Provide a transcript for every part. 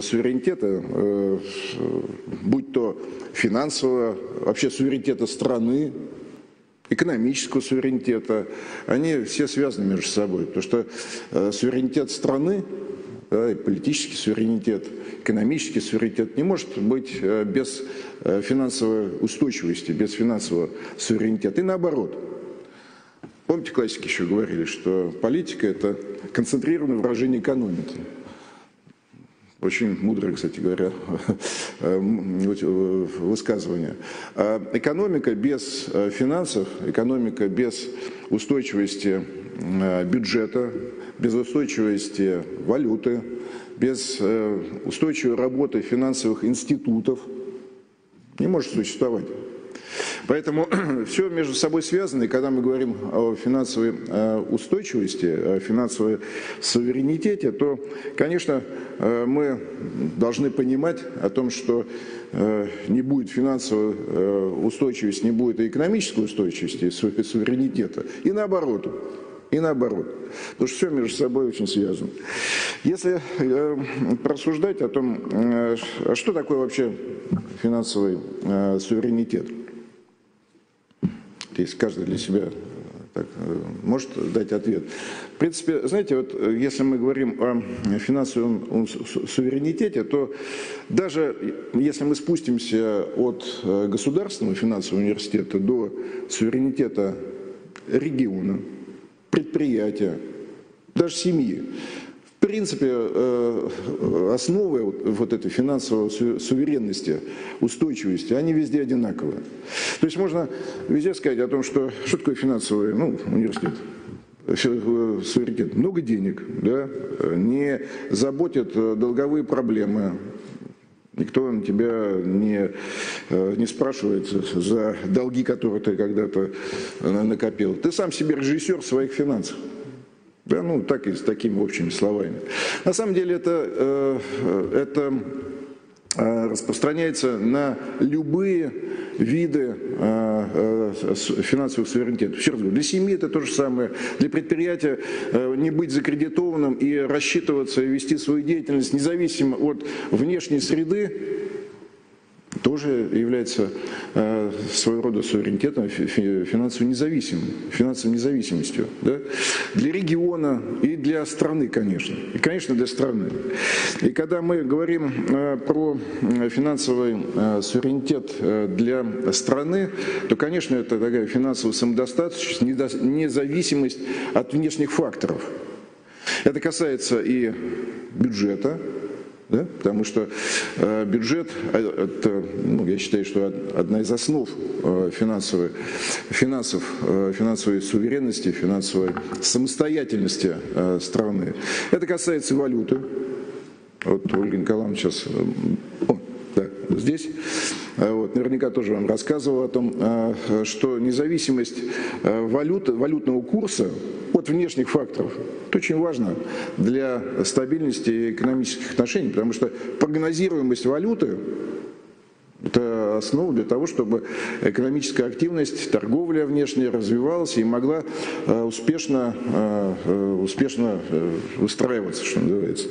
суверенитета, будь то финансового, вообще суверенитета страны, экономического суверенитета, они все связаны между собой, потому что суверенитет страны, да, и политический суверенитет, экономический суверенитет не может быть без финансовой устойчивости, без финансового суверенитета, и наоборот. Помните, классики еще говорили, что политика – это концентрированное выражение экономики. Очень мудрое, кстати говоря, высказывание. Экономика без финансов, экономика без устойчивости бюджета, без устойчивости валюты, без устойчивой работы финансовых институтов не может существовать. Поэтому все между собой связано, и когда мы говорим о финансовой устойчивости, о финансовой суверенитете, то, конечно, мы должны понимать о том, что не будет финансовой устойчивости, не будет и экономической устойчивости, и суверенитета, и наоборот. И наоборот, потому что все между собой очень связано. Если порассуждать о том, что такое вообще финансовый суверенитет, то есть каждый для себя так может дать ответ. В принципе, знаете, вот если мы говорим о финансовом суверенитете, то даже если мы спустимся от государственного финансового университета до суверенитета региона, предприятия, даже семьи. В принципе, основы вот этой финансовой суверенности, устойчивости, они везде одинаковые. То есть можно везде сказать о том, что такое финансовый университет. Суверенитет. Много денег, да? Не заботят долговые проблемы. Никто на тебя не спрашивает за долги, которые ты когда-то накопил. Ты сам себе режиссер своих финансов. Да, ну, так и с такими общими словами. На самом деле это распространяется на любые виды финансовых суверенитетов. Еще раз говорю, для семьи это то же самое, для предприятия не быть закредитованным и рассчитываться, и вести свою деятельность независимо от внешней среды, тоже является своего рода суверенитетом, финансовой независимостью, да? Для региона и для страны, конечно. И, конечно, для страны. И когда мы говорим про финансовый суверенитет для страны, то, конечно, это такая финансовая самодостаточность, независимость от внешних факторов. Это касается и бюджета. Да? Потому что бюджет, это, я считаю, что одна из основ финансовой суверенности, финансовой самостоятельности страны. Это касается валюты. Вот Ольга Николаевна сейчас здесь. Вот, наверняка тоже вам рассказывал о том, что независимость валютного курса от внешних факторов – это очень важно для стабильности экономических отношений, потому что прогнозируемость валюты – это основа для того, чтобы экономическая активность, торговля внешняя развивалась и могла успешно выстраиваться, что называется.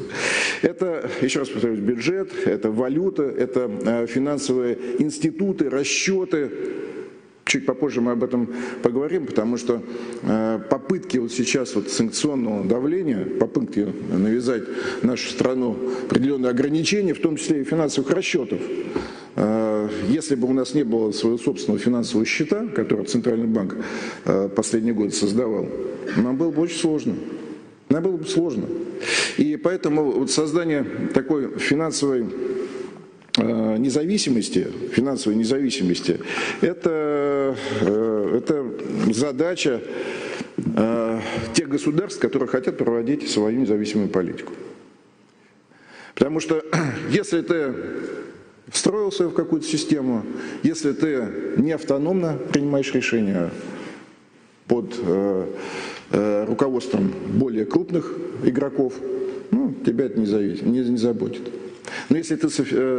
Это, еще раз повторюсь, бюджет, это валюта, это финансовые институты, расчеты. Чуть попозже мы об этом поговорим, потому что попытки вот сейчас санкционного давления, попытки навязать нашу страну определенные ограничения, в том числе и финансовых расчетов. Если бы у нас не было своего собственного финансового счета, который Центральный банк последний год создавал, нам было бы очень сложно. Нам было бы сложно. И поэтому вот создание такой финансовой независимости, это задача тех государств, которые хотят проводить свою независимую политику. Потому что если ты встроился в какую-то систему, если ты не автономно принимаешь решения под руководством более крупных игроков, тебя это не заботит. Но если ты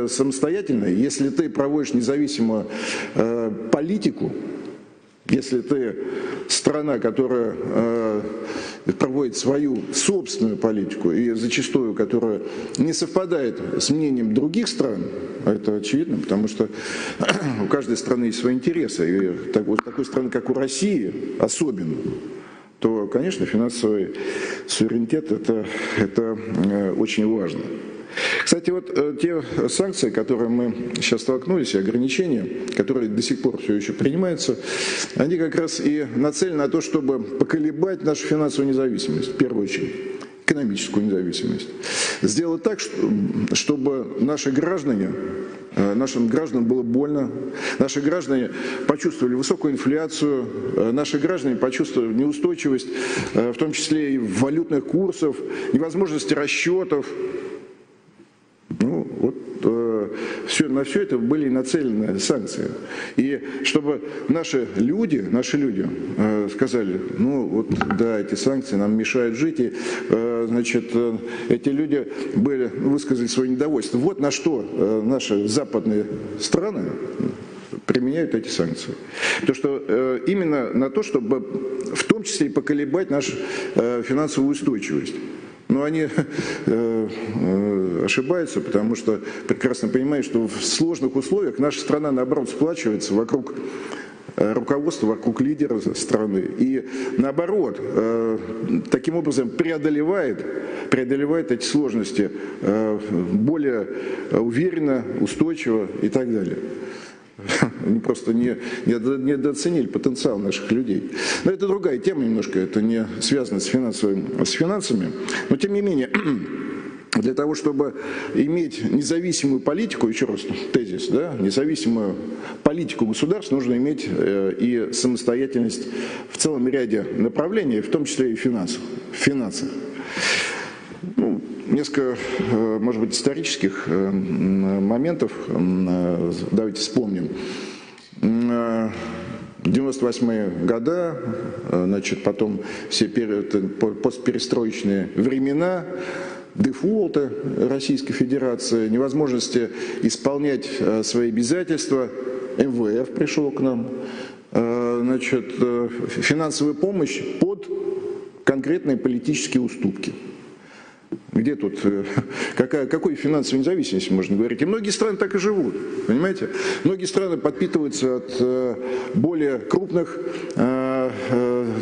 самостоятельный, если ты проводишь независимую политику, если ты страна, которая проводит свою собственную политику, и зачастую, которая не совпадает с мнением других стран, а это очевидно, потому что у каждой страны есть свои интересы, и такой страны, как у России, особенно, то, конечно, финансовый суверенитет – это очень важно. Кстати, вот те санкции, которые мы сейчас столкнулись, и ограничения, которые до сих пор все еще принимаются, они как раз и нацелены на то, чтобы поколебать нашу финансовую независимость, в первую очередь, экономическую независимость. Сделать так, чтобы нашим гражданам было больно, наши граждане почувствовали высокую инфляцию, наши граждане почувствовали неустойчивость, в том числе и валютных курсов, невозможности расчетов. Ну, вот на все это были нацелены санкции. И чтобы наши люди сказали, ну вот да, эти санкции нам мешают жить, и эти люди высказали свое недовольство. Вот на что наши западные страны применяют эти санкции. Потому что именно на то, чтобы в том числе и поколебать нашу финансовую устойчивость. Но они ошибаются, потому что прекрасно понимают, что в сложных условиях наша страна, наоборот, сплачивается вокруг руководства, вокруг лидера страны. И, наоборот, таким образом преодолевает эти сложности более уверенно, устойчиво и так далее. Они просто недооценили потенциал наших людей. Но это другая тема немножко, это не связано с финансами. Но тем не менее, для того, чтобы иметь независимую политику, еще раз тезис, да, независимую политику государств, нужно иметь и самостоятельность в целом ряде направлений, в том числе и в финансах. Ну, несколько, может быть, исторических моментов. Давайте вспомним. 1998-е годы, значит, потом все постперестроечные времена, дефолты Российской Федерации, невозможности исполнять свои обязательства. МВФ пришел к нам. Значит, финансовая помощь под конкретные политические уступки. Где тут, какой финансовой независимости можно говорить? И многие страны так и живут, понимаете? Многие страны подпитываются от более крупных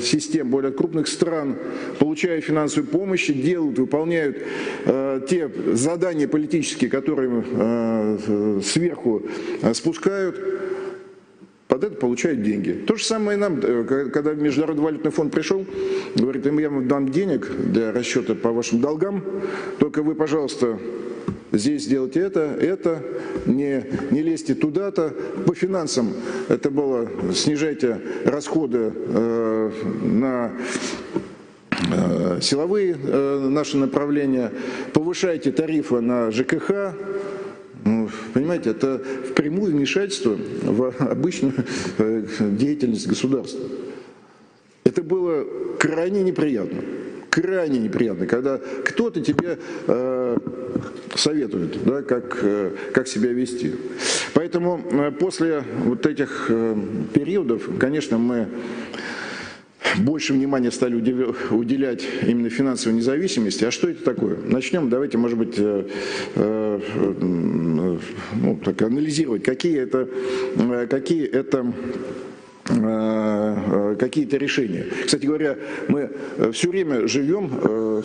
систем, более крупных стран, получая финансовую помощь, выполняют те задания политические, которые сверху спускают. Под это получают деньги. То же самое и нам, когда Международный валютный фонд пришел, говорит, я вам дам денег для расчета по вашим долгам, только вы, пожалуйста, здесь сделайте это, не лезьте туда-то. По финансам это было, снижайте расходы на силовые наши направления, повышайте тарифы на ЖКХ. Понимаете, это впрямую вмешательство в обычную деятельность государства. Это было крайне неприятно, когда кто-то тебе советует, да, как себя вести. Поэтому после вот этих периодов, конечно, мы больше внимания стали уделять именно финансовой независимости. А что это такое? Начнем, давайте, может быть, анализировать, какие-то решения. Кстати говоря, мы все время живем,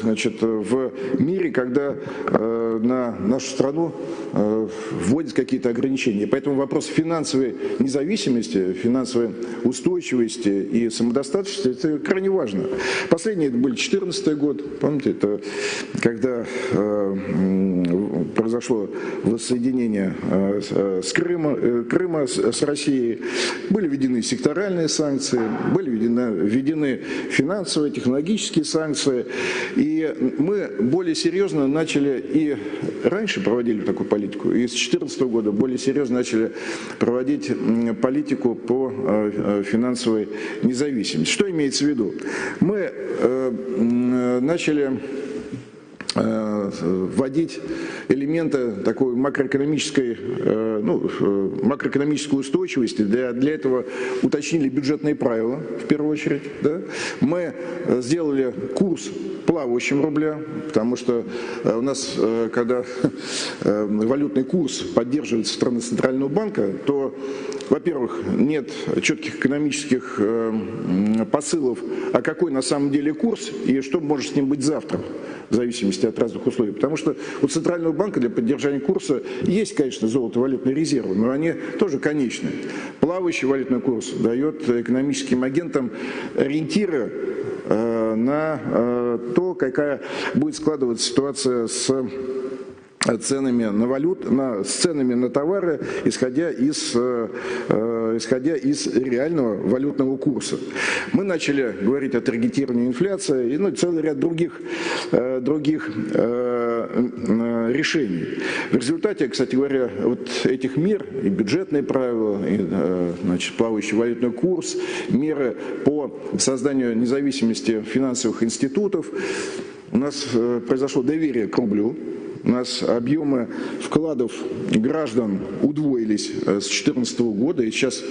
значит, в мире, когда на нашу страну вводят какие-то ограничения. Поэтому вопрос финансовой независимости, финансовой устойчивости и самодостаточности – это крайне важно. Последний это был 2014 год, помните, это когда произошло воссоединение Крыма с Россией, были введены сектора, санкции, были введены финансовые, технологические санкции, и мы более серьезно начали, и раньше проводили такую политику, и с 2014 года более серьезно начали проводить политику по финансовой независимости. Что имеется в виду? Мы начали вводить элементы такой макроэкономической, макроэкономической устойчивости. Для этого уточнили бюджетные правила, в первую очередь. Да? Мы сделали курс плавающим рубля, потому что у нас, когда валютный курс поддерживается со стороны Центрального банка, то, во-первых, нет четких экономических посылов, а какой на самом деле курс и что может с ним быть завтра, в зависимости от разных условий. Потому что у Центрального банка для поддержания курса есть, конечно, золото-валютные резервы, но они тоже конечны. Плавающий валютный курс дает экономическим агентам ориентиры на то, какая будет складываться ситуация с ценами на валют, с ценами на товары, исходя из реального валютного курса. Мы начали говорить о таргетировании инфляции и целый ряд других решений. В результате, кстати говоря, вот этих мер, и бюджетные правила, и плавающий валютный курс, меры по созданию независимости финансовых институтов, у нас произошло доверие к рублю. У нас объемы вкладов граждан удвоились с 2014 года и сейчас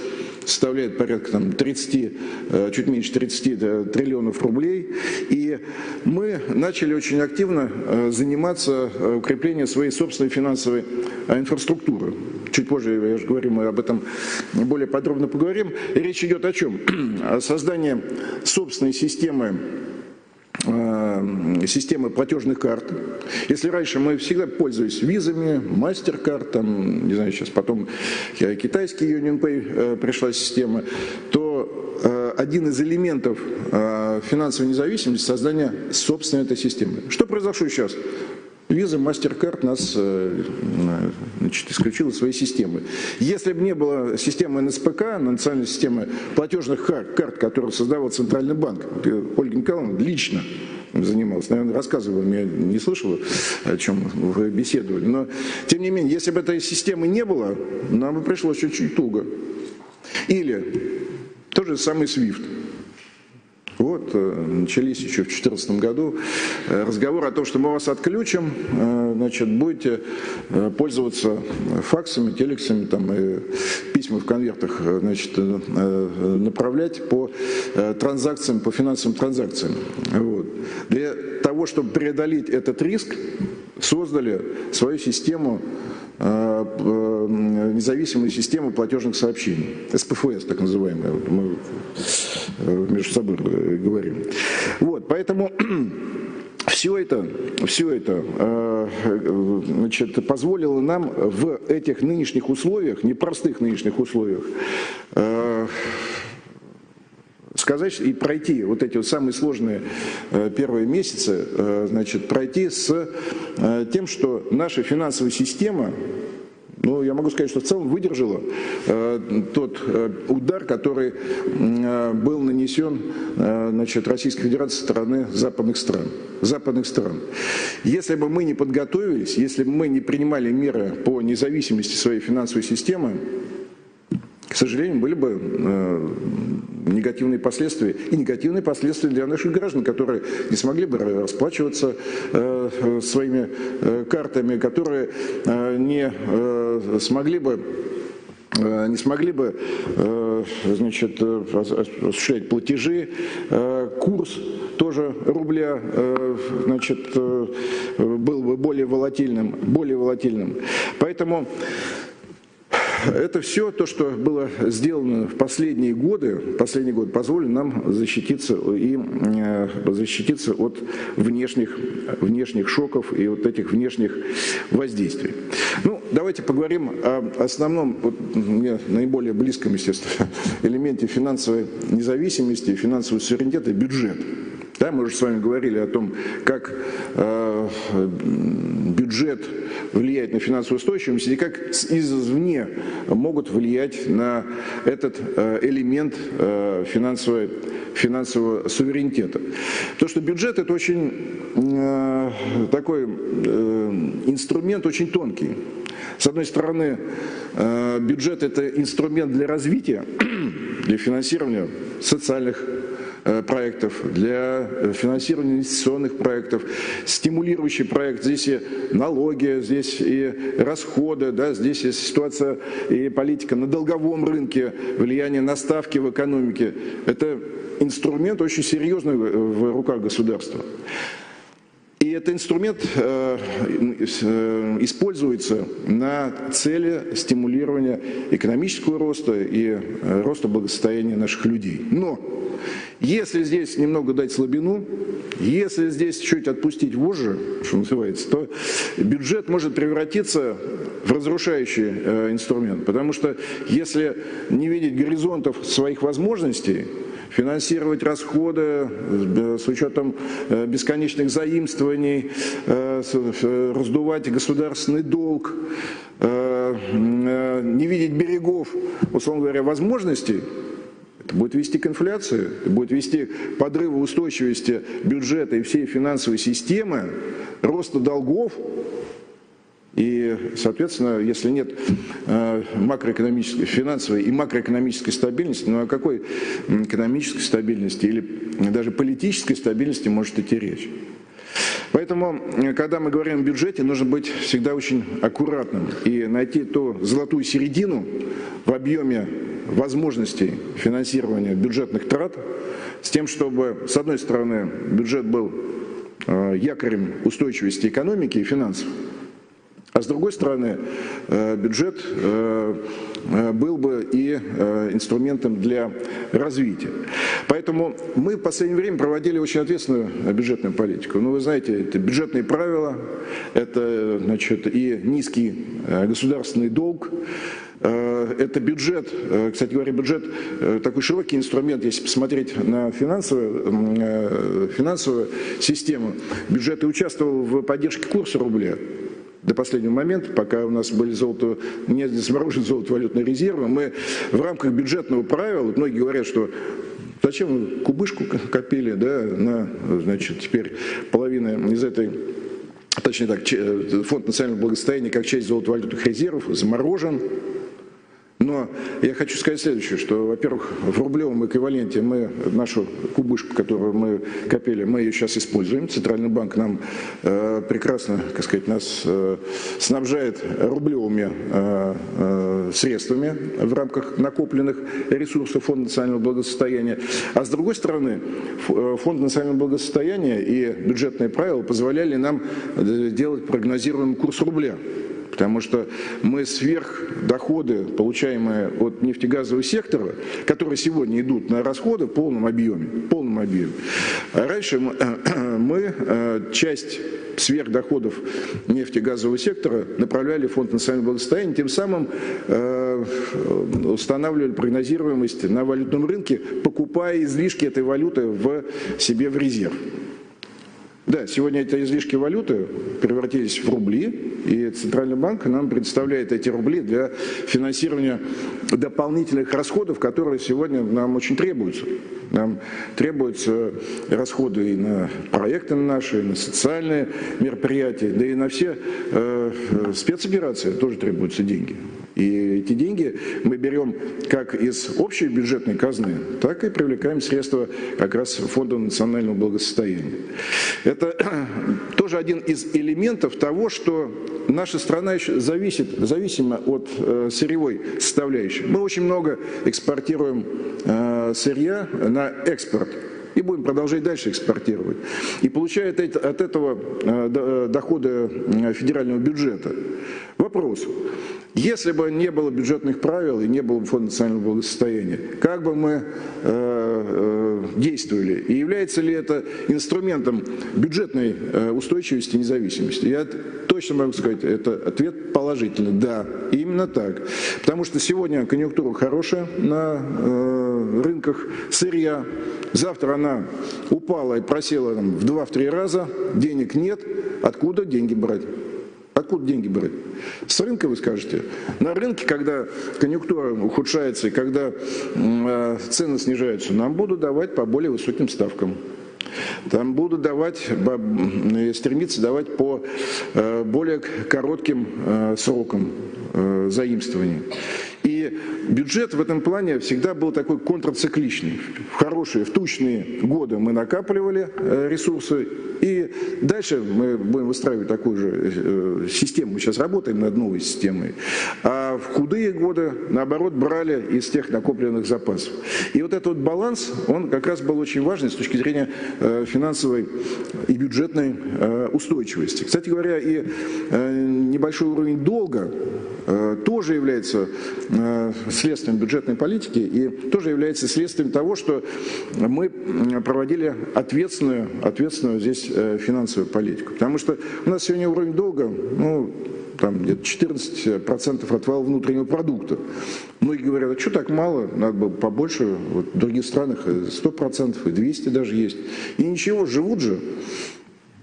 составляет порядка чуть меньше 30 триллионов рублей. И мы начали очень активно заниматься укреплением своей собственной финансовой инфраструктуры. Чуть позже, я же говорю, мы об этом более подробно поговорим. И речь идет о чем? О создании собственной системы платежных карт. Если раньше мы всегда пользовались визами, MasterCard, там, не знаю, сейчас потом китайский UnionPay пришла система, то один из элементов финансовой независимости — создание собственной этой системы. Что произошло сейчас? Виза, MasterCard нас, исключила из своей системы. Если бы не было системы НСПК, национальной системы платежных карт, которую создавал Центральный банк, Ольга Николаевна лично занималась, наверное, рассказывала, я не слышала, о чем вы беседовали, но тем не менее, если бы этой системы не было, нам бы пришлось чуть-чуть туго. Или тот же самый SWIFT. Вот, начались еще в 2014 году разговор о том, что мы вас отключим, значит, будете пользоваться факсами, телексами, там, и письма в конвертах, значит, направлять по транзакциям, по финансовым транзакциям. Вот. Для того, чтобы преодолеть этот риск, создали свою систему, независимую систему платежных сообщений, СПФС так называемая, мы между собой говорим. Вот, поэтому все это значит, позволило нам в этих нынешних условиях, непростых нынешних условиях, сказать и пройти вот эти вот самые сложные первые месяцы, значит, пройти с тем, что наша финансовая система, ну, я могу сказать, что в целом выдержала тот удар, который был нанесен, значит, Российской Федерации со стороны западных стран. Если бы мы не подготовились, если бы мы не принимали меры по независимости своей финансовой системы, к сожалению, были бы негативные последствия. И негативные последствия для наших граждан, которые не смогли бы расплачиваться своими картами, которые не смогли бы значит, осуществлять платежи. Курс тоже рубля, значит, был бы более волатильным. Поэтому это все то, что было сделано в последние годы, позволило нам защититься от внешних шоков и вот этих внешних воздействий. Ну, давайте поговорим о основном, мне наиболее близком, естественно, элементе финансовой независимости, финансового суверенитета — бюджет. Да, мы уже с вами говорили о том, как бюджет влияет на финансовую устойчивость и как извне могут влиять на этот элемент финансового суверенитета. Потому что бюджет — это очень такой инструмент, очень тонкий. С одной стороны, бюджет — это инструмент для развития, для финансирования социальных проектов, для финансирования инвестиционных проектов, стимулирующий проект. Здесь и налоги, здесь и расходы, да, здесь и ситуация и политика на долговом рынке, влияние на ставки в экономике. Это инструмент очень серьезный в руках государства. И этот инструмент используется на цели стимулирования экономического роста и роста благосостояния наших людей. Но если здесь немного дать слабину, если здесь чуть отпустить вожжи, что называется, то бюджет может превратиться в разрушающий инструмент. Потому что если не видеть горизонтов своих возможностей, финансировать расходы с учетом бесконечных заимствований, раздувать государственный долг, не видеть берегов, условно говоря, возможностей, это будет вести к инфляции, это будет вести к подрыву устойчивости бюджета и всей финансовой системы, роста долгов. И, соответственно, если нет макроэкономической, финансовой и макроэкономической стабильности, ну о какой экономической стабильности или даже политической стабильности может идти речь? Поэтому, когда мы говорим о бюджете, нужно быть всегда очень аккуратным и найти ту золотую середину в объеме возможностей финансирования бюджетных трат, с тем, чтобы, с одной стороны, бюджет был якорем устойчивости экономики и финансов, а с другой стороны, бюджет был бы и инструментом для развития. Поэтому мы в последнее время проводили очень ответственную бюджетную политику. Ну, вы знаете, это бюджетные правила, это, значит, и низкий государственный долг, это бюджет, кстати говоря, бюджет такой широкий инструмент, если посмотреть на финансовую систему. Бюджет и участвовал в поддержке курса рубля. До последнего момента, пока у нас были не заморожены золотовалютные резервы, мы в рамках бюджетного правила, многие говорят, что зачем кубышку копили, да, на, значит, теперь половина из этой, точнее так, Фонд национального благосостояния как часть золотовалютных резервов заморожен. Но я хочу сказать следующее, что, во-первых, в рублевом эквиваленте мы нашу кубышку, которую мы копили, мы ее сейчас используем. Центральный банк нам прекрасно, так сказать, нас снабжает рублевыми средствами в рамках накопленных ресурсов Фонда национального благосостояния. А с другой стороны, Фонд национального благосостояния и бюджетные правила позволяли нам делать прогнозируемый курс рубля. Потому что мы сверхдоходы, получаемые от нефтегазового сектора, которые сегодня идут на расходы в полном объеме. А раньше мы часть сверхдоходов нефтегазового сектора направляли в Фонд национального благосостояния, тем самым устанавливали прогнозируемость на валютном рынке, покупая излишки этой валюты в резерв. Да, сегодня эти излишки валюты превратились в рубли, и Центральный банк нам предоставляет эти рубли для финансирования дополнительных расходов, которые сегодня нам очень требуются. Нам требуются расходы и на проекты наши, и на социальные мероприятия, да и на все спецоперации тоже требуются деньги. И эти деньги мы берем как из общей бюджетной казны, так и привлекаем средства как раз Фонда национального благосостояния. Это тоже один из элементов того, что наша страна еще зависима от сырьевой составляющей. Мы очень много экспортируем сырья на экспорт. И будем продолжать дальше экспортировать. И получает от этого доходы федерального бюджета. Вопрос. Если бы не было бюджетных правил и не было бы Фонда национального благосостояния, как бы мы действовали? И является ли это инструментом бюджетной устойчивости и независимости? Я точно могу сказать, это ответ положительный. Да, именно так. Потому что сегодня конъюнктура хорошая на рынках сырья. Завтра она упала и просела там, в 2-3 раза, денег нет. Откуда деньги брать? Откуда деньги брать? С рынка, вы скажете. На рынке, когда конъюнктура ухудшается и когда цены снижаются, нам будут давать по более высоким ставкам. Там будут давать, стремиться давать по более коротким срокам заимствований. И бюджет в этом плане всегда был такой контрцикличный. В хорошие, в тучные годы мы накапливали ресурсы, и дальше мы будем выстраивать такую же систему. Мы сейчас работаем над новой системой. А в худые годы, наоборот, брали из тех накопленных запасов. И вот этот вот баланс, он как раз был очень важен с точки зрения финансовой и бюджетной устойчивости. Кстати говоря, и небольшой уровень долга тоже является следствием бюджетной политики и тоже является следствием того, что мы проводили ответственную здесь финансовую политику. Потому что у нас сегодня уровень долга, ну, там где-то 14% от вала внутреннего продукта. Многие говорят, а что так мало, надо было побольше, вот в других странах 100% и 200% даже есть. И ничего, живут же.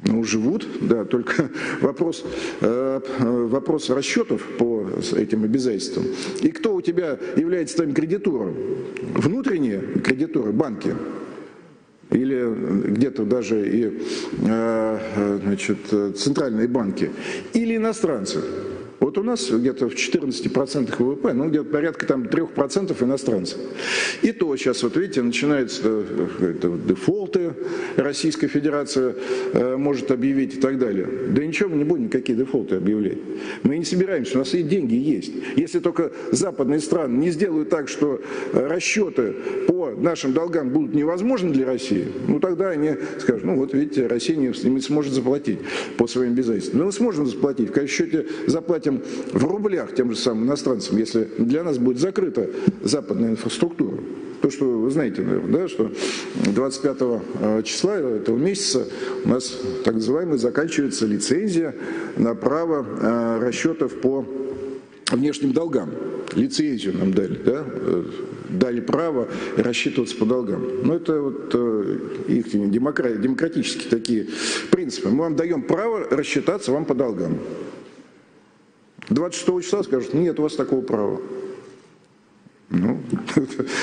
Ну, живут, да, только вопрос расчетов по этим обязательствам. И кто у тебя является твоим кредитором? Внутренние кредиторы, банки? Или где-то даже и центральные банки? Или иностранцы? Вот у нас где-то в 14% ВВП, ну где-то порядка там 3% иностранцев. И то сейчас, вот видите, начинаются дефолты, Российская Федерация может объявить и так далее. Да ничего, мы не будем никакие дефолты объявлять. Мы не собираемся, у нас и деньги есть. Если только западные страны не сделают так, что расчеты по нашим долгам будут невозможны для России, ну тогда они скажут, ну вот видите, Россия не сможет заплатить по своим обязательствам. Но мы сможем заплатить, в конечном счете заплатим в рублях тем же самым иностранцам, если для нас будет закрыта западная инфраструктура. То, что вы знаете, наверное, да, что 25 числа этого месяца у нас, так называемая, заканчивается лицензия на право расчетов по внешним долгам. Лицензию нам дали, да? Дали право рассчитываться по долгам. Но это вот их демократические такие принципы. Мы вам даем право рассчитаться вам по долгам. 26 числа скажут, нет, у вас такого права. Ну,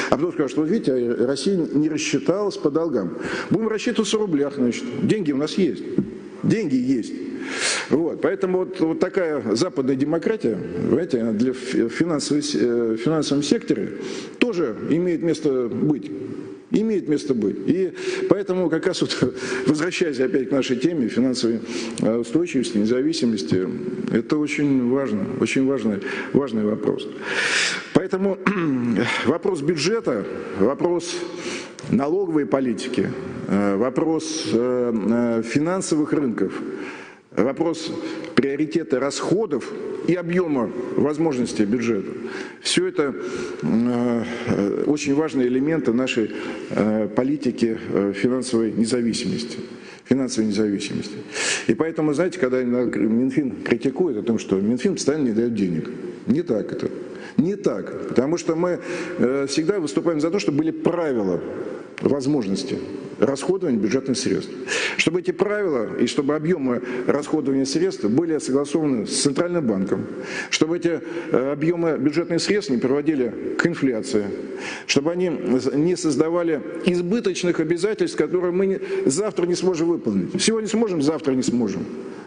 а потом скажут, вот видите, Россия не рассчиталась по долгам. Будем рассчитываться в рублях, значит. Деньги у нас есть. Деньги есть. Вот, поэтому вот такая западная демократия, знаете, для финансовом секторе тоже имеет место быть. Имеет место быть. И поэтому, как раз вот, возвращаясь опять к нашей теме финансовой устойчивости, независимости, это очень важно, очень важный вопрос. Поэтому вопрос бюджета, вопрос налоговой политики, вопрос финансовых рынков, вопрос приоритета расходов и объема возможностей бюджета. Все это очень важные элементы нашей политики финансовой независимости. И поэтому, знаете, когда Минфин критикует о том, что Минфин постоянно не дает денег. Не так это. Не так. Потому что мы всегда выступаем за то, чтобы были правила, возможности расходования бюджетных средств. Чтобы эти правила и чтобы объемы расходования средств были согласованы с Центральным банком, чтобы эти объемы бюджетных средств не приводили к инфляции, чтобы они не создавали избыточных обязательств, которые мы завтра не сможем выполнить. Сегодня сможем, завтра не сможем.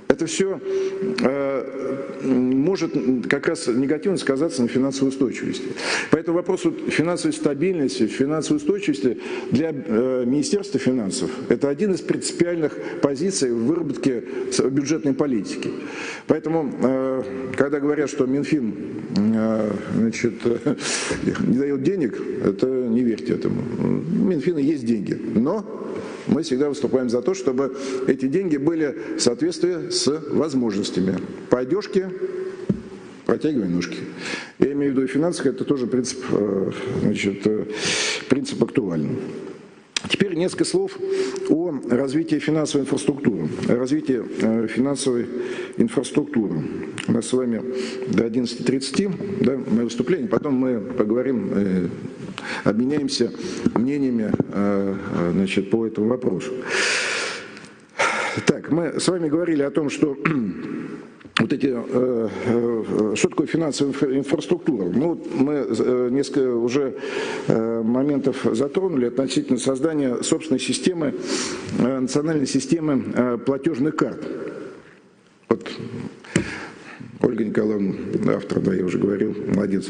Это все может как раз негативно сказаться на финансовой устойчивости. Поэтому вопрос финансовой стабильности, финансовой устойчивости для Министерства финансов – это один из принципиальных позиций в выработке бюджетной политики. Поэтому, когда говорят, что Минфин не дает денег, это не верьте этому. У Минфина есть деньги, но мы всегда выступаем за то, чтобы эти деньги были в соответствии с возможностями. По одежке протягивай ножки. Я имею в виду и финансах, это тоже принцип актуальный. Теперь несколько слов о развитии финансовой инфраструктуры. Развитие финансовой инфраструктуры. У нас с вами до 11:30, да, мое выступление, потом мы поговорим, обменяемся мнениями, по этому вопросу. Так, мы с вами говорили о том, что что такое финансовая инфраструктура? Ну, мы несколько уже моментов затронули относительно создания собственной системы, национальной системы платежных карт. Вот. Ольга Николаевна, автор, да, я уже говорил, молодец.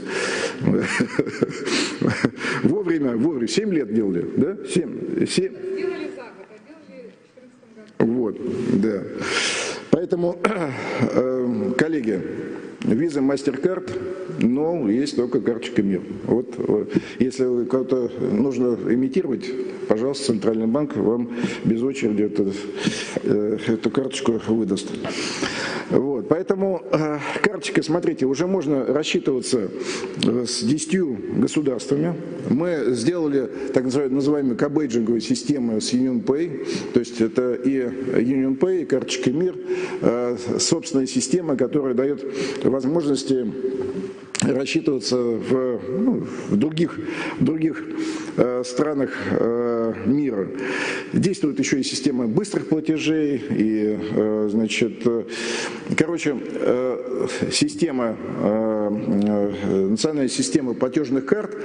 Вовремя, 7 лет делали, да? 7. Сделали за год, а делали в 2014 году. Вот, да. Поэтому, коллеги, виза MasterCard, но есть только карточка МИР. Вот, если кого-то нужно имитировать, пожалуйста, Центральный банк вам без очереди эту карточку выдаст. Вот, поэтому карточка, смотрите, уже можно рассчитываться с 10 государствами. Мы сделали так называемую кабейджинговую систему с UnionPay, то есть это и UnionPay, и карточка МИР, собственная система, которая дает возможности рассчитываться в других странах мира. Действует еще и система быстрых платежей, и, система, национальная система платежных карт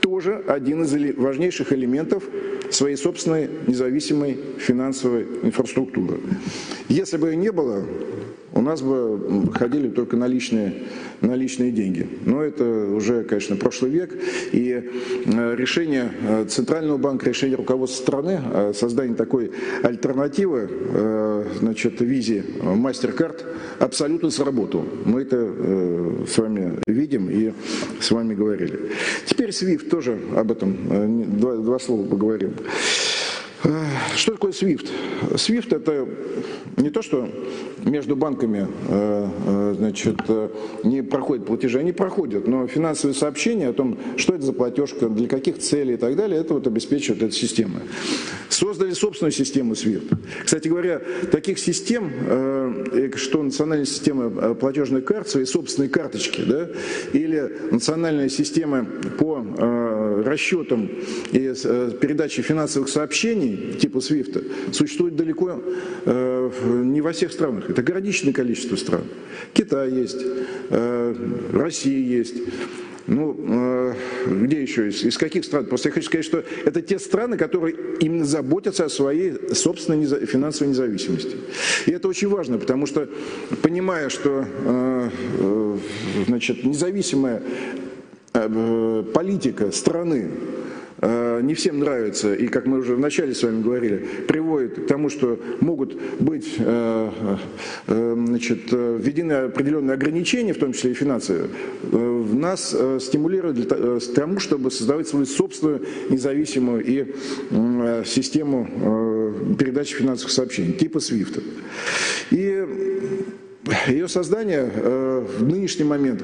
тоже один из важнейших элементов своей собственной независимой финансовой инфраструктуры. Если бы ее не было, у нас бы ходили только наличные деньги. Но это уже, конечно, прошлый век. И решение Центрального банка, решение руководства страны, создание такой альтернативы, визе MasterCard абсолютно сработало. Мы это с вами видим и с вами говорили. Теперь SWIFT, тоже об этом два слова поговорим. Что такое SWIFT? SWIFT — это не то, что между банками не проходят платежи, они проходят, но финансовые сообщения о том, что это за платежка, для каких целей и так далее, это вот обеспечивает эта система. Создали собственную систему SWIFT. Кстати говоря, таких систем, что национальная система платежных карт, свои собственные карточки, да, или национальная система по расчетам и передаче финансовых сообщений, типа SWIFT, существует далеко не во всех странах. Это ограниченное количество стран. Китай есть, Россия есть. Ну, где еще? Из каких стран? Просто я хочу сказать, что это те страны, которые именно заботятся о своей собственной финансовой независимости. И это очень важно, потому что, понимая, что независимая политика страны не всем нравится, и, как мы уже вначале с вами говорили, приводит к тому, что могут быть введены определенные ограничения, в том числе и финансовые, нас стимулирует к тому, чтобы создавать свою собственную независимую и систему передачи финансовых сообщений, типа SWIFT. И ее создание в нынешний момент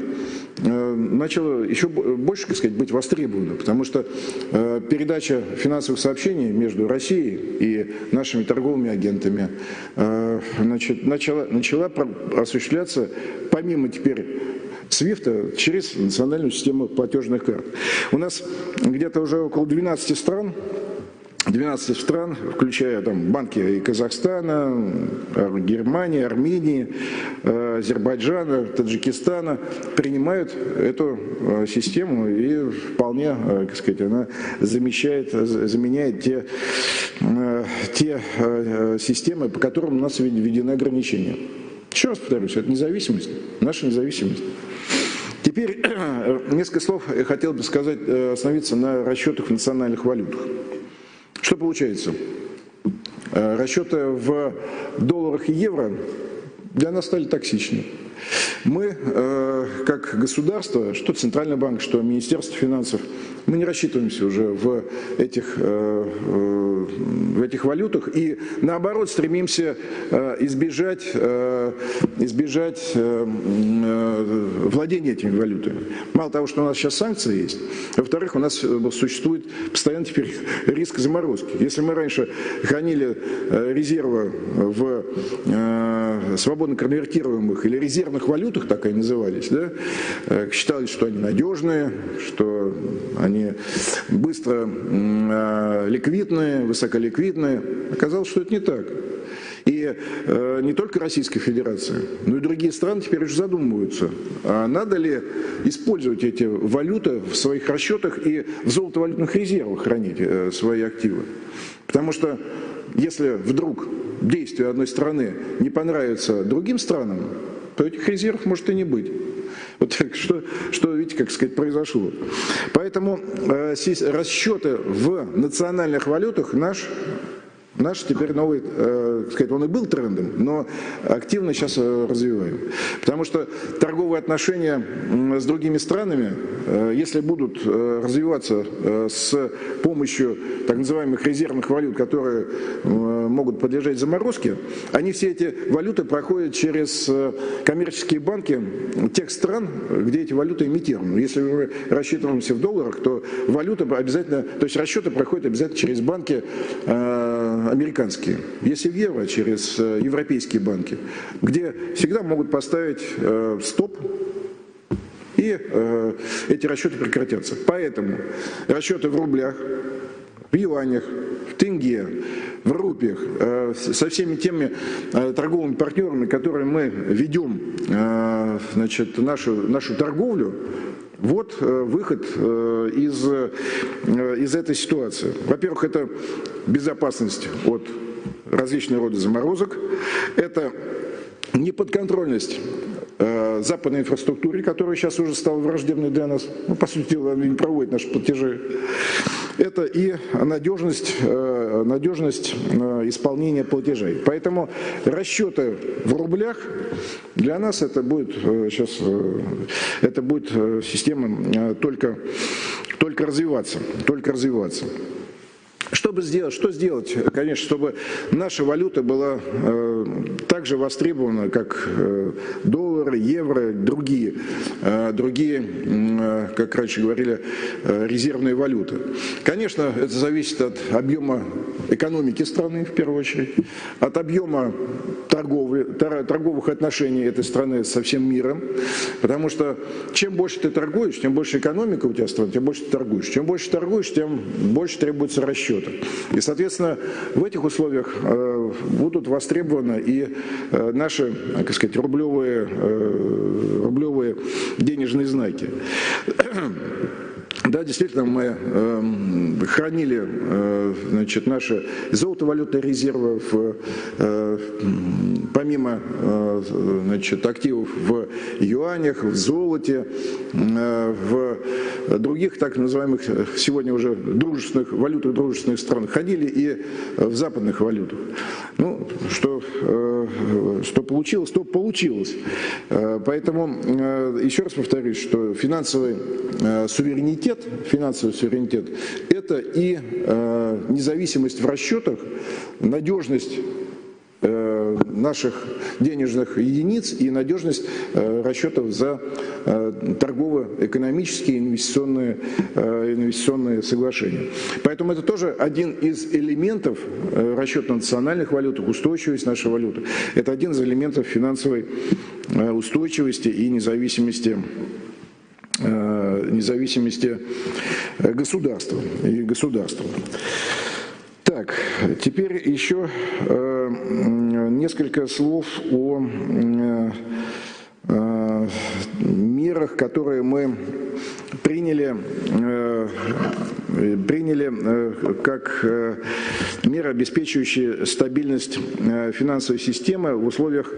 начало еще больше, так сказать, быть востребовано, потому что передача финансовых сообщений между Россией и нашими торговыми агентами начала осуществляться помимо теперь SWIFT через национальную систему платежных карт. У нас где-то уже около 12 стран, включая там банки и Казахстана, Германии, Армении, Азербайджана, Таджикистана, принимают эту систему, и вполне, так сказать, она заменяет те системы, по которым у нас введены ограничения. Еще раз повторюсь, это независимость, наша независимость. Теперь несколько слов я хотел бы сказать, остановиться на расчетах в национальных валютах. Что получается? Расчеты в долларах и евро для нас стали токсичны. Мы, как государство, что Центральный банк, что Министерство финансов, мы не рассчитываемся уже в этих валютах и, наоборот, стремимся избежать владения этими валютами. Мало того, что у нас сейчас санкции есть, во-вторых, у нас существует постоянно теперь риск заморозки. Если мы раньше хранили резервы в свободно конвертируемых или резервных валютах, так они назывались, да, считалось, что они надежные, что они быстро ликвидные, высоколиквидные. Оказалось, что это не так. И не только Российская Федерация, но и другие страны теперь уже задумываются, а надо ли использовать эти валюты в своих расчетах и в золотовалютных резервах хранить свои активы. Потому что если вдруг действия одной страны не понравятся другим странам, то этих резервов может и не быть. Вот что видите, как сказать, произошло. Поэтому расчеты в национальных валютах наш теперь новый, так сказать, он и был трендом, но активно сейчас развиваем. Потому что торговые отношения с другими странами, если будут развиваться с помощью так называемых резервных валют, которые могут подлежать заморозке, они все эти валюты проходят через коммерческие банки тех стран, где эти валюты имитированы. Если мы рассчитываемся в долларах, то валюта обязательно, то есть расчеты проходят обязательно через банки американские, если в евро, через европейские банки, где всегда могут поставить стоп, и эти расчеты прекратятся. Поэтому расчеты в рублях, в юанях, в тенге, в рупиях, со всеми теми торговыми партнерами, которые мы ведем, значит, нашу торговлю, вот выход из этой ситуации. Во-первых, это безопасность от различных родов заморозок, это неподконтрольность западной инфраструктуре, которая сейчас уже стала враждебной для нас, ну, по сути дела, они не проводят наши платежи. Это и надежность исполнения платежей. Поэтому расчеты в рублях для нас это будет сейчас, это будет система только развиваться. Что сделать, конечно, чтобы наша валюта была так же востребована, как доллар, евро, другие, как раньше говорили, резервные валюты. Конечно, это зависит от объема экономики страны, в первую очередь, от объема торговых отношений этой страны со всем миром, потому что чем больше ты торгуешь, тем больше экономика у тебя страны, тем больше ты торгуешь. Чем больше торгуешь, тем больше требуется расчета. И, соответственно, в этих условиях будут востребованы и наши, как сказать, рублевые денежные знаки. Да, действительно, мы хранили, значит, наши золотовалютные резервы помимо, значит, активов в юанях, в золоте, в других так называемых сегодня уже дружественных валютах дружественных стран, ходили и в западных валютах. Ну, что получилось, то получилось. Поэтому еще раз повторюсь, что финансовый суверенитет – это и независимость в расчетах, надежность наших денежных единиц и надежность расчетов за торгово-экономические инвестиционные соглашения. Поэтому это тоже один из элементов расчета национальных валют, устойчивость нашей валюты. Это один из элементов финансовой устойчивости и независимости государства и государства. Так, теперь еще несколько слов о мерах, которые мы приняли как меры, обеспечивающие стабильность финансовой системы в условиях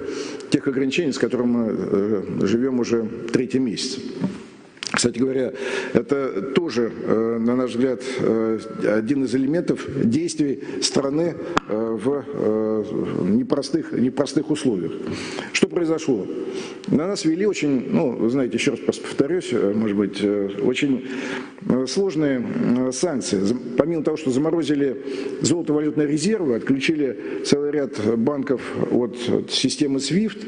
тех ограничений, с которыми мы живем уже третий месяц. Кстати говоря, это тоже, на наш взгляд, один из элементов действий страны в непростых условиях. Что произошло? На нас вели очень, ну, знаете, еще раз повторюсь, может быть, очень сложные санкции. Помимо того, что заморозили золотовалютные резервы, отключили целый ряд банков от системы SWIFT,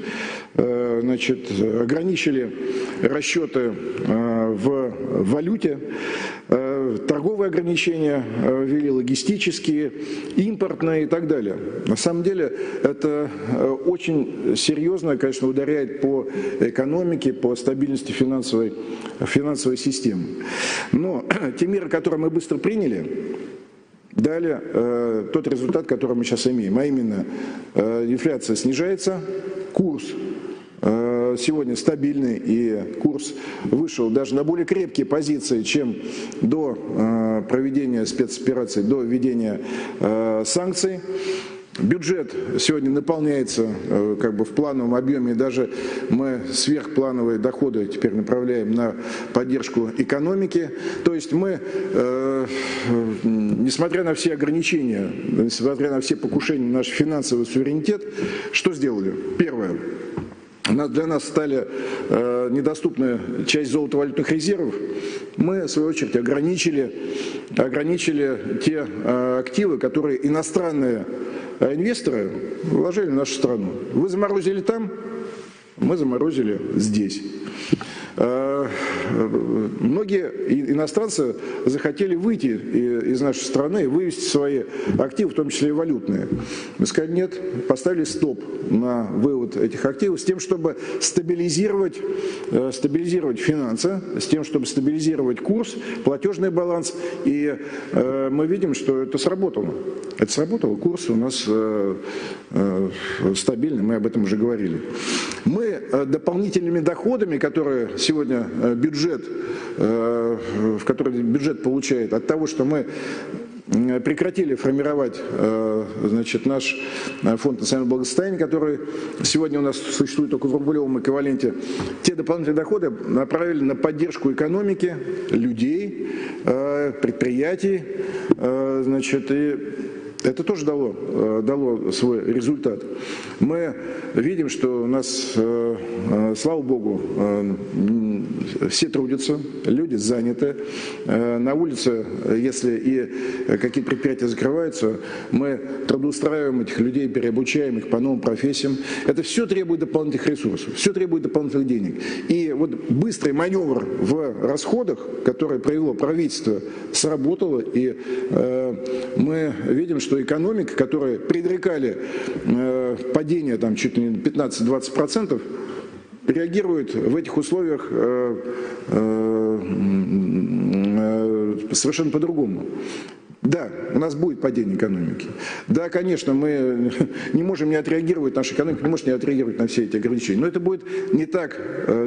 значит, ограничили расчеты в валюте, торговые ограничения ввели, логистические, импортные и так далее. На самом деле это очень серьезно, конечно, ударяет по экономике, по стабильности финансовой системы. Но те меры, которые мы быстро приняли, дали тот результат, который мы сейчас имеем, а именно инфляция снижается, курс сегодня стабильный, и курс вышел даже на более крепкие позиции, чем до проведения спецопераций, до введения санкций. Бюджет сегодня наполняется как бы в плановом объеме, и даже мы сверхплановые доходы теперь направляем на поддержку экономики. То есть мы, несмотря на все ограничения, несмотря на все покушения на наш финансовый суверенитет, что сделали? Первое. Для нас стали недоступна часть золотовалютных резервов. Мы, в свою очередь, ограничили те активы, которые иностранные инвесторы вложили в нашу страну. Вы заморозили там, мы заморозили здесь. Многие иностранцы захотели выйти из нашей страны и вывести свои активы, в том числе и валютные. Мы сказали нет, поставили стоп на вывод этих активов с тем, чтобы стабилизировать финансы, с тем, чтобы стабилизировать курс, платежный баланс. И мы видим, что это сработало. Это сработало, курс у нас стабильный, мы об этом уже говорили. Мы дополнительными доходами, которые сегодня бюджет, в который бюджет получает от того, что мы прекратили формировать, значит, наш фонд национального благосостояния, который сегодня у нас существует только в рублевом эквиваленте, те дополнительные доходы направили на поддержку экономики, людей, предприятий, значит, и это тоже дало свой результат. Мы видим, что у нас, слава богу, все трудятся, люди заняты. На улице, если и какие-то предприятия закрываются, мы трудоустраиваем этих людей, переобучаем их по новым профессиям. Это все требует дополнительных ресурсов, все требует дополнительных денег. И вот быстрый маневр в расходах, который провело правительство, сработало, и мы видим, что экономика, которая предрекали падение там чуть ли не 15–20%, реагирует в этих условиях совершенно по-другому. Да, у нас будет падение экономики. Да, конечно, мы не можем не отреагировать, наша экономика не может не отреагировать на все эти ограничения. Но это будет не так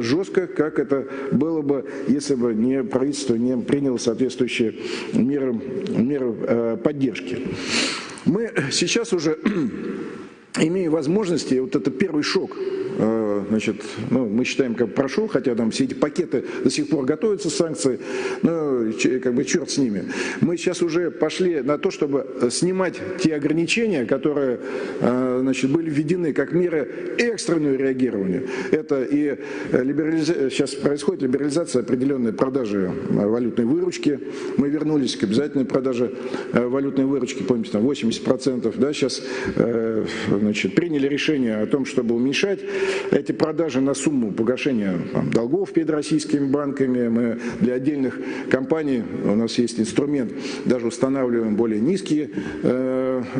жестко, как это было бы, если бы не правительство не приняло соответствующие меры поддержки. Мы сейчас уже имеем возможность, и вот это первый шок, значит, ну, мы считаем, как прошел, хотя там все эти пакеты до сих пор готовятся, санкции, но как бы черт с ними. Мы сейчас уже пошли на то, чтобы снимать те ограничения, которые, значит, были введены как меры экстренного реагирования. Это и сейчас происходит либерализация определенной продажи валютной выручки. Мы вернулись к обязательной продаже валютной выручки, помните, там 80%, да, сейчас, значит, приняли решение о том, чтобы уменьшать эти продажи на сумму погашения там долгов перед российскими банками. Мы для отдельных компаний, у нас есть инструмент, даже устанавливаем более низкие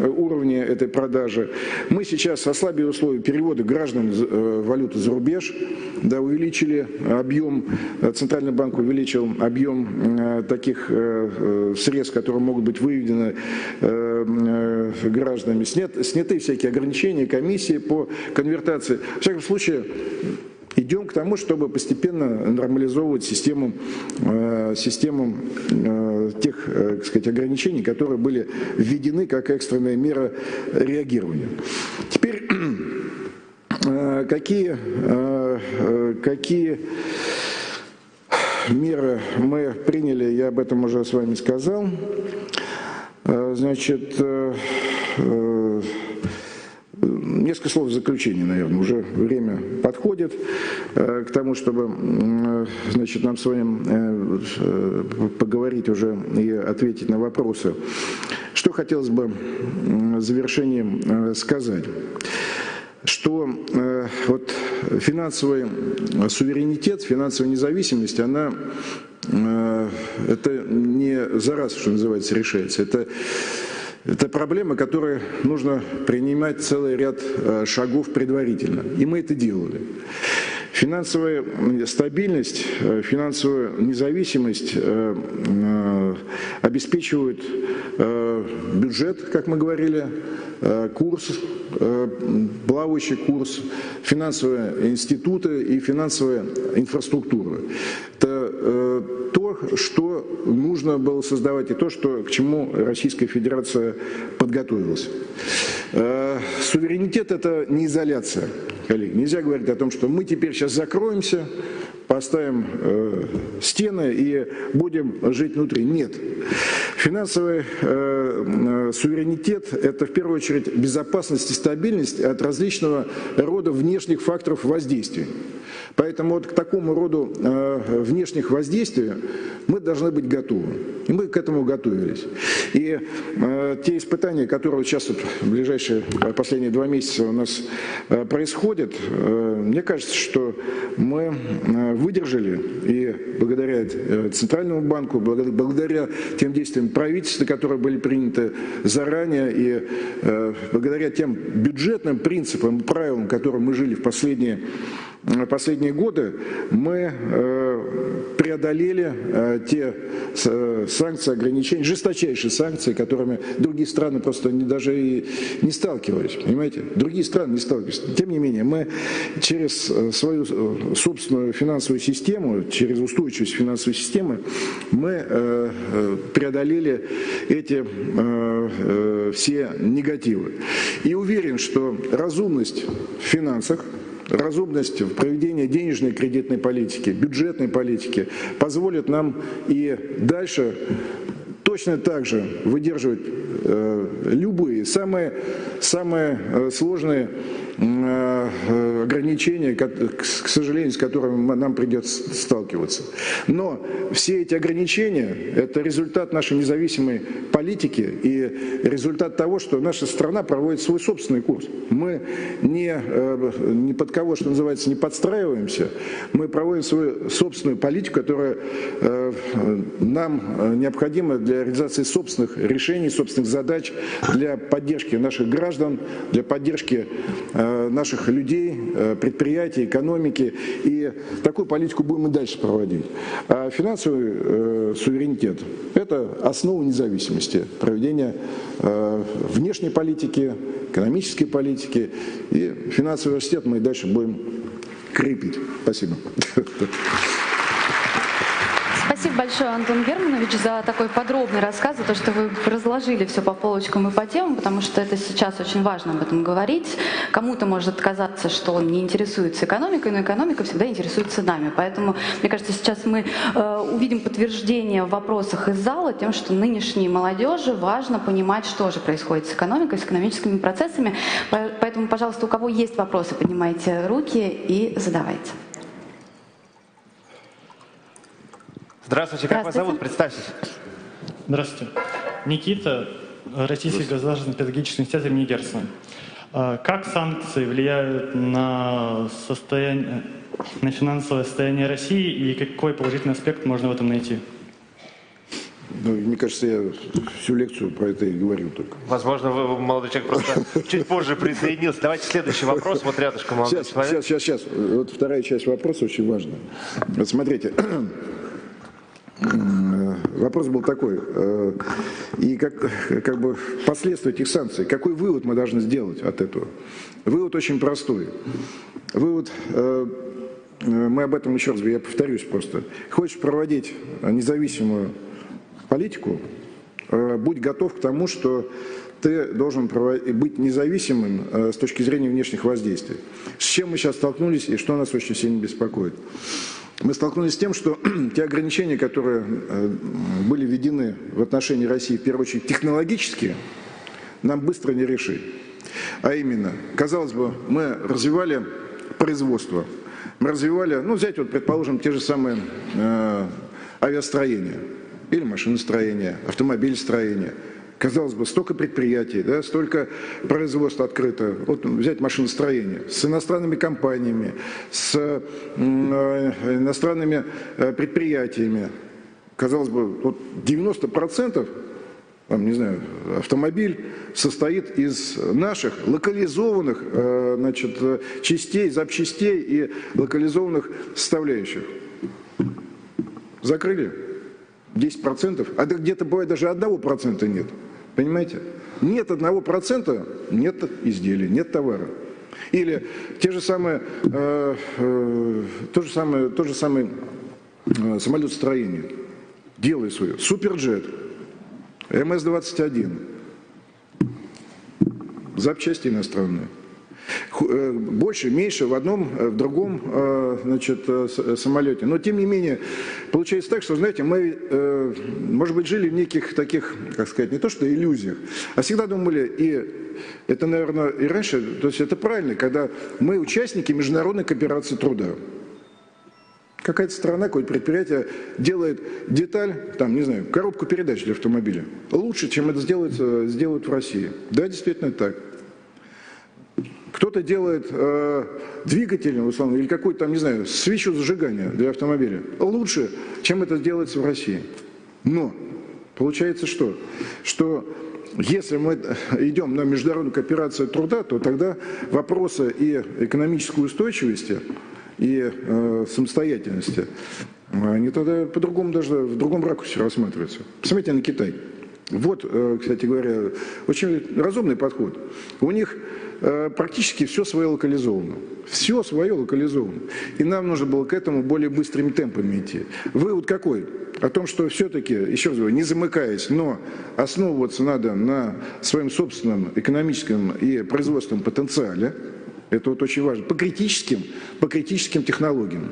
уровни этой продажи. Мы сейчас ослабили условия перевода граждан валюты за рубеж, да, увеличили объем, Центральный банк увеличил объем таких средств, которые могут быть выведены гражданами. Сняты всякие ограничения, комиссии по конвертации. В всяком случае, идем к тому, чтобы постепенно нормализовывать систему тех, так сказать, ограничений, которые были введены как экстренная мера реагирования. Теперь какие меры мы приняли, я об этом уже с вами сказал. Значит, несколько слов в заключение, наверное, уже время подходит к тому, чтобы, значит, нам с вами поговорить уже и ответить на вопросы. Что хотелось бы в завершении сказать? Что вот финансовый суверенитет, финансовая независимость, она... это не за раз, что называется, решается. Это проблема, которой нужно принимать целый ряд шагов предварительно. И мы это делали. Финансовая стабильность, финансовую независимость обеспечивают бюджет, как мы говорили, курс, плавающий курс, финансовые институты и финансовая инфраструктура. Это то, что нужно было создавать, и то, что, к чему Российская Федерация подготовилась. Суверенитет – это не изоляция, коллеги. Нельзя говорить о том, что мы теперь сейчас закроемся, поставим стены и будем жить внутри. Нет. Финансовый суверенитет – это в первую очередь безопасность и стабильность от различного рода внешних факторов воздействия. Поэтому вот к такому роду внешних воздействий мы должны быть готовы. И мы к этому готовились. И те испытания, которые сейчас вот, в ближайшие последние 2 месяца у нас происходят, мне кажется, что мы выдержали. И благодаря Центральному банку, благодаря тем действиям правительства, которые были приняты заранее, и благодаря тем бюджетным принципам и правилам, которым мы жили в последние годы, мы преодолели те санкции, ограничения, жесточайшие санкции, которыми другие страны просто даже и не сталкивались, понимаете? Другие страны не сталкивались. Тем не менее, мы через свою собственную финансовую систему, через устойчивость финансовой системы, мы преодолели эти все негативы. И уверен, что разумность в финансах, разумность в проведении денежной и кредитной политики, бюджетной политики позволит нам и дальше точно так же выдерживать любые, самые сложные ограничения, к сожалению, с которыми нам придется сталкиваться. Но все эти ограничения – это результат нашей независимой политики и результат того, что наша страна проводит свой собственный курс. Мы ни под кого, что называется, не подстраиваемся, мы проводим свою собственную политику, которая нам необходима для реализации собственных решений, собственных задач, для поддержки наших граждан, для поддержки наших людей, предприятий, экономики. И такую политику будем и дальше проводить. А финансовый суверенитет – это основа независимости проведения внешней политики, экономической политики. И финансовый университет мы и дальше будем крепить. Спасибо. Спасибо большое, Антон Германович, за такой подробный рассказ, за то, что вы разложили все по полочкам и по темам, потому что это сейчас очень важно об этом говорить. Кому-то может казаться, что он не интересуется экономикой, но экономика всегда интересуется нами. Поэтому, мне кажется, сейчас мы увидим подтверждение в вопросах из зала тем, что нынешней молодежи важно понимать, что же происходит с экономикой, с экономическими процессами. Поэтому, пожалуйста, у кого есть вопросы, поднимайте руки и задавайте. Здравствуйте, как вас зовут? Представьтесь. Здравствуйте. Никита, Российский государственный педагогический университет имени Герцена. Как санкции влияют на финансовое состояние России и какой положительный аспект можно в этом найти? Ну, мне кажется, я всю лекцию про это и говорил только. Возможно, вы, молодой человек, просто чуть позже присоединился. Давайте следующий вопрос. Вот рядышком молодой человек. Сейчас. Вот вторая часть вопроса очень важна. Вот смотрите. Вопрос был такой, и как бы последствия этих санкций, какой вывод мы должны сделать от этого? Вывод очень простой. Вывод, мы об этом еще раз, я повторюсь просто. Хочешь проводить независимую политику, будь готов к тому, что ты должен быть независимым с точки зрения внешних воздействий. С чем мы сейчас столкнулись и что нас очень сильно беспокоит? Мы столкнулись с тем, что те ограничения, которые были введены в отношении России, в первую очередь технологические, нам быстро не решить. А именно, казалось бы, мы развивали производство, мы развивали, ну, взять, вот, предположим, те же самые авиастроения или машиностроение, автомобильстроение. Казалось бы, столько предприятий, да, столько производств открыто. Вот взять машиностроение с иностранными компаниями, с иностранными предприятиями. Казалось бы, вот 90%, там, не знаю, автомобиль состоит из наших локализованных, значит, частей, запчастей и локализованных составляющих. Закрыли 10%, а где-то бывает даже 1% нет. Понимаете? Нет 1%, нет изделия, нет товара. Или те же самые, самолетостроение. Делай свое. Суперджет, МС-21, запчасти иностранные. Больше, меньше в одном, в другом, значит, самолете. Но тем не менее, получается так, что, знаете, мы, может быть, жили в неких таких, как сказать, не то что иллюзиях, а всегда думали, и это, наверное, и раньше, то есть это правильно, когда мы участники международной кооперации труда. Какая-то страна, какое-то предприятие делает деталь, там, не знаю, коробку передач для автомобиля лучше, чем это сделают в России. Да, действительно так. Кто-то делает двигатель, условно, или какую-то там, не знаю, свечу зажигания для автомобиля лучше, чем это делается в России. Но получается что? Что если мы идем на международную кооперацию труда, то тогда вопросы и экономической устойчивости, и самостоятельности, они тогда по-другому, даже в другом ракурсе рассматриваются. Посмотрите на Китай. Вот, кстати говоря, очень разумный подход. У них практически все свое локализовано. Все свое локализовано. И нам нужно было к этому более быстрыми темпами идти. Вывод какой? О том, что все-таки, еще раз говорю, не замыкаясь, но основываться надо на своем собственном экономическом и производственном потенциале. Это вот очень важно. По критическим технологиям.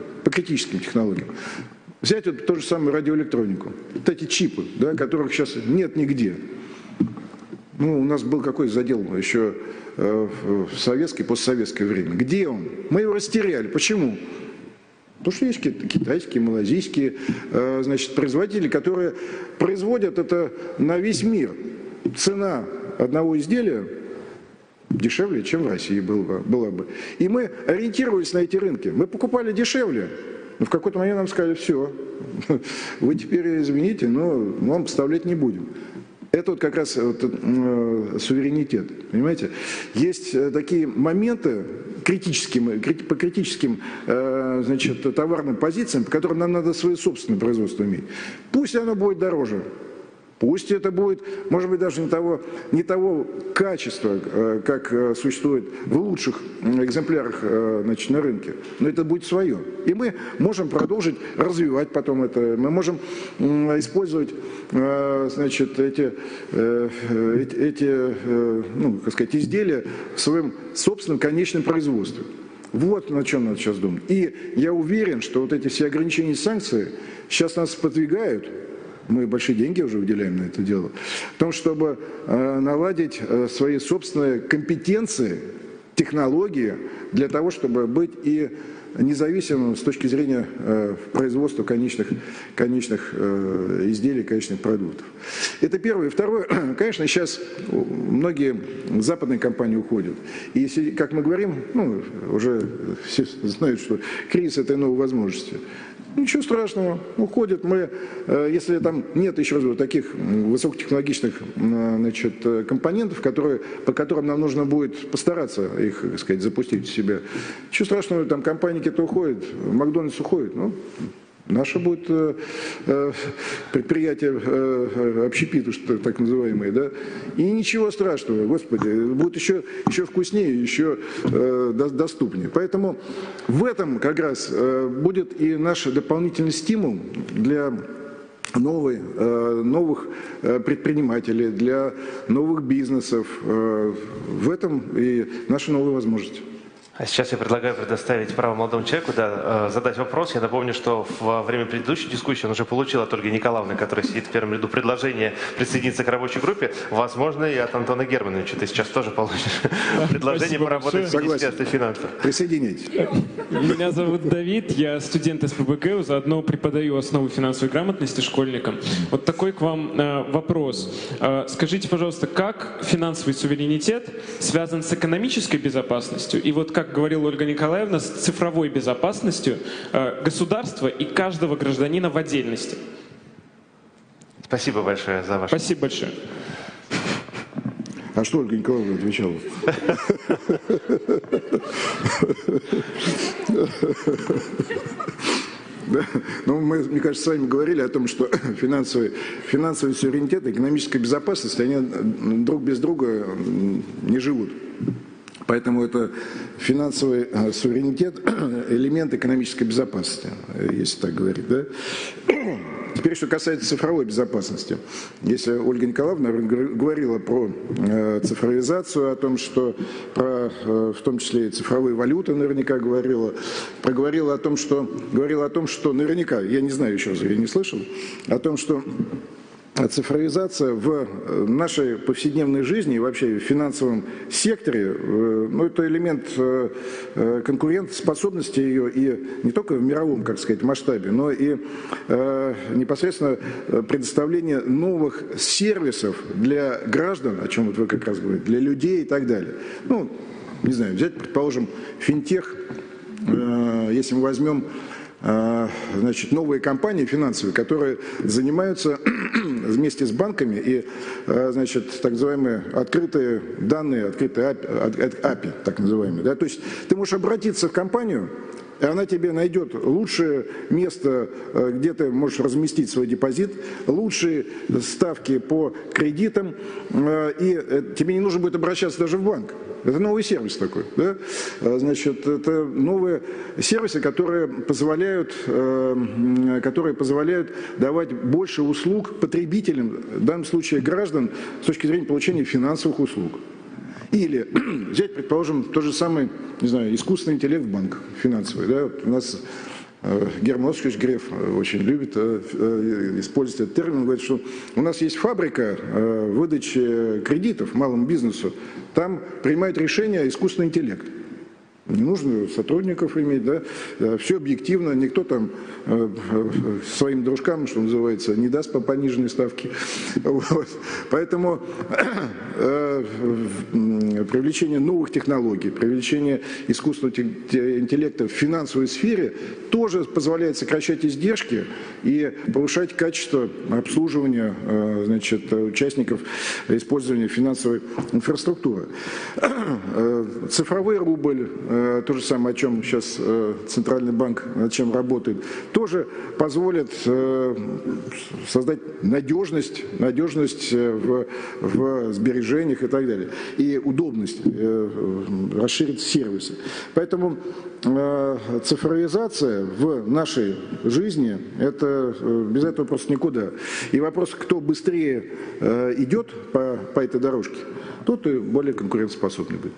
Взять вот ту же самую радиоэлектронику. Вот эти чипы, да, которых сейчас нет нигде. Ну, у нас был какой задел еще в советское, постсоветское время. Где он? Мы его растеряли. Почему? Потому что есть китайские, малазийские, значит, производители, которые производят это на весь мир. Цена одного изделия дешевле, чем в России была бы. И мы ориентировались на эти рынки. Мы покупали дешевле. Но в какой-то момент нам сказали, все, вы теперь извините, но мы вам поставлять не будем. Это вот как раз вот, суверенитет, понимаете? Есть такие моменты по критическим значит, товарным позициям, по которым нам надо свое собственное производство иметь. Пусть оно будет дороже. Пусть это будет, может быть, даже не того качества, как существует в лучших экземплярах, значит, на рынке, но это будет свое. И мы можем продолжить развивать потом это, мы можем использовать, значит, эти, как сказать, изделия в своем собственном конечном производстве. Вот на чем надо сейчас думать. И я уверен, что вот эти все ограничения и санкции сейчас нас подвигают. Мы большие деньги уже выделяем на это дело, в том, чтобы наладить свои собственные компетенции, технологии, для того, чтобы быть и независимым с точки зрения производства конечных изделий, конечных продуктов. Это первое. Второе, конечно, сейчас многие западные компании уходят. И, как мы говорим, ну, уже все знают, что кризис – это новые возможности. Ничего страшного, уходят мы, если там нет, еще раз говорю, таких высокотехнологичных, значит, компонентов, по которым нам нужно будет постараться их, так сказать, запустить в себя. Ничего страшного, там компании-то уходят, Макдональдс уходит, ну, наше будет предприятие общепиты, что так называемые, да, и ничего страшного, господи, будет еще вкуснее, еще доступнее. Поэтому в этом как раз будет и наш дополнительный стимул для новых предпринимателей, для новых бизнесов, в этом и наши новые возможности. А сейчас я предлагаю предоставить право молодому человеку задать вопрос. Я напомню, что во время предыдущей дискуссии он уже получил от Ольги Николаевны, которая сидит в первом ряду, предложение присоединиться к рабочей группе. Возможно, и от Антона Германовича ты сейчас тоже получишь предложение поработать в Министерстве финансов. Присоединитесь. Меня зовут Давид, я студент СПБГУ, заодно преподаю основу финансовой грамотности школьникам. Вот такой к вам вопрос. Скажите, пожалуйста, как финансовый суверенитет связан с экономической безопасностью? И вот как говорила Ольга Николаевна, с цифровой безопасностью государства и каждого гражданина в отдельности. Спасибо большое за ваше. Спасибо большое. А что Ольга Николаевна отвечала? Да? Но мы, мне кажется, с вами говорили о том, что финансовый суверенитет и экономическая безопасность, они друг без друга не живут. Поэтому это финансовый суверенитет, элемент экономической безопасности, если так говорить. Да? Теперь, что касается цифровой безопасности. Если Ольга Николаевна говорила про цифровизацию, о том, что в том числе и цифровые валюты наверняка говорила, говорила о том, что наверняка, я не знаю еще, я не слышал, о том, что цифровизация в нашей повседневной жизни и вообще в финансовом секторе, ну, это элемент конкурентоспособности ее и не только в мировом, как сказать, масштабе, но и непосредственно предоставление новых сервисов для граждан, о чем вот вы как раз говорите, для людей и так далее. Ну, не знаю, взять, предположим, финтех, если мы возьмем, значит, новые компании финансовые, которые занимаются вместе с банками и, значит, так называемые открытые данные, открытые API, так называемые. Да? То есть ты можешь обратиться в компанию, и она тебе найдет лучшее место, где ты можешь разместить свой депозит, лучшие ставки по кредитам, и тебе не нужно будет обращаться даже в банк. Это новый сервис такой. Да? Значит, это новые сервисы, которые позволяют давать больше услуг потребителям, в данном случае граждан, с точки зрения получения финансовых услуг. Или взять, предположим, тот же самый, не знаю, искусственный интеллект банк финансовый. Да? У нас Герман Оскович Греф очень любит использовать этот термин. Он говорит, что у нас есть фабрика выдачи кредитов малому бизнесу. Там принимает решение искусственный интеллект. Не нужно сотрудников иметь, да, все объективно, никто там своим дружкам, что называется, не даст по пониженной ставке. Вот. Поэтому привлечение новых технологий, привлечение искусственного интеллекта в финансовой сфере тоже позволяет сокращать издержки и повышать качество обслуживания, значит, участников использования финансовой инфраструктуры. Цифровой рубль, то же самое, о чем сейчас Центральный банк, над чем работает, тоже позволит создать надежность в сбережениях и так далее, и удобность, расширить сервисы. Поэтому цифровизация в нашей жизни, это без этого просто никуда. И вопрос, кто быстрее идет по этой дорожке, тот и более конкурентоспособный будет.